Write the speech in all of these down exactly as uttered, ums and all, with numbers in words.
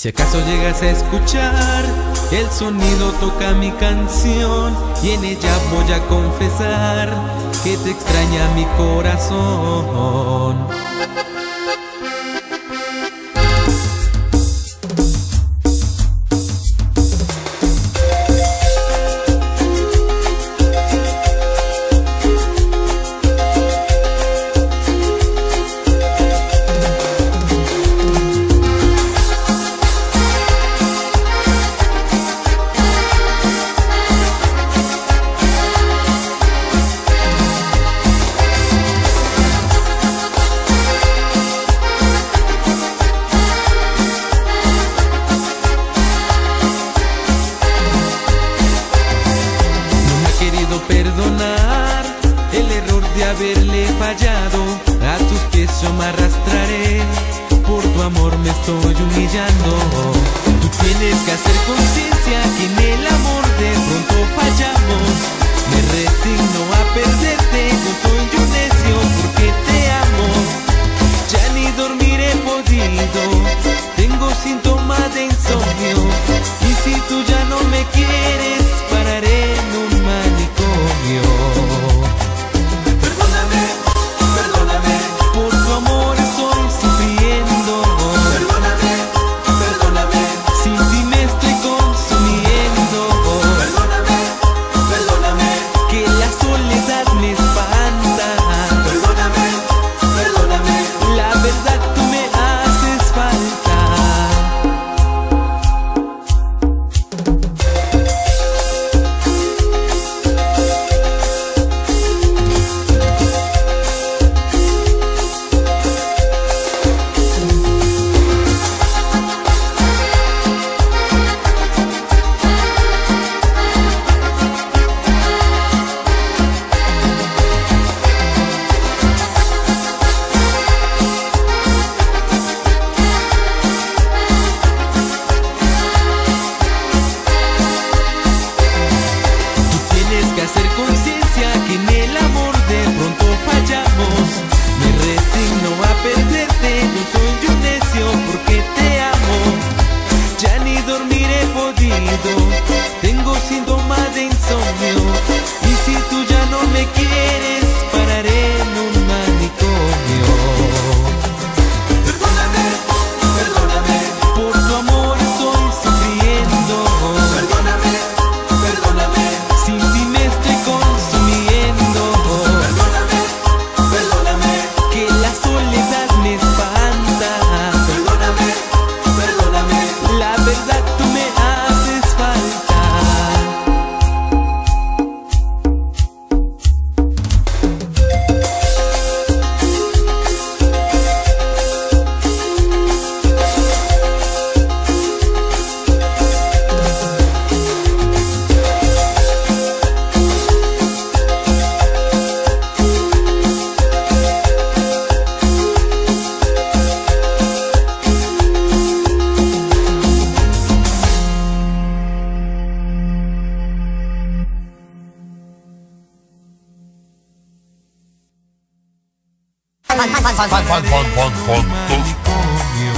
Si acaso llegas a escuchar, el sonido toca mi canción, y en ella voy a confesar que te extraña mi corazón. Perdonar el error de haberle fallado, a tus pies yo me arrastraré, por tu amor me estoy humillando. Tú tienes que hacer conciencia que en el amor de pronto fallamos. Me resigno a perderte, no soy yo necio porque te amo. Ya ni dormir he podido, tengo síntomas de insomnio, y si tú ya no me quieres, pararé en un manicomio.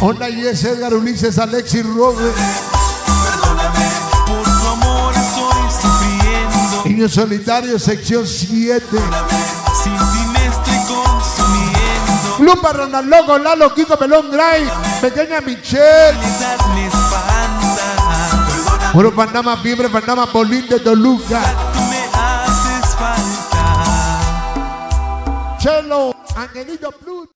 Hola, y es Edgar Ulises Alexi Rodriguez. Perdóname, por tu amor estoy sufriendo. Niño solitario, sección siete. Sin ti me estoy consumiendo. Lupa, Ronald Loco, Lalo, Kiko, Pelón, Gray, Pequeña Michelle. Oro Panamá, Fiebre, Panamá, Bolín de Toluca. Tú me haces falta. Chelo, Angelito Plus.